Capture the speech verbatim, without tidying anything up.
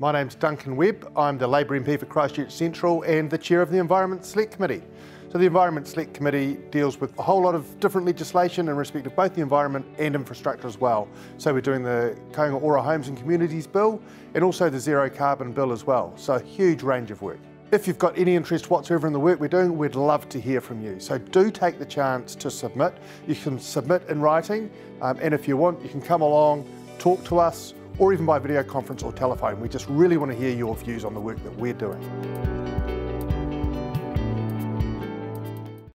My name's Duncan Webb. I'm the Labour M P for Christchurch Central and the Chair of the Environment Select Committee. So the Environment Select Committee deals with a whole lot of different legislation in respect of both the environment and infrastructure as well. So we're doing the Kainga Ora Homes and Communities Bill and also the Zero Carbon Bill as well. So a huge range of work. If you've got any interest whatsoever in the work we're doing, we'd love to hear from you. So do take the chance to submit. You can submit in writing, um, and if you want, you can come along, talk to us, or even by video conference or telephone. We just really want to hear your views on the work that we're doing.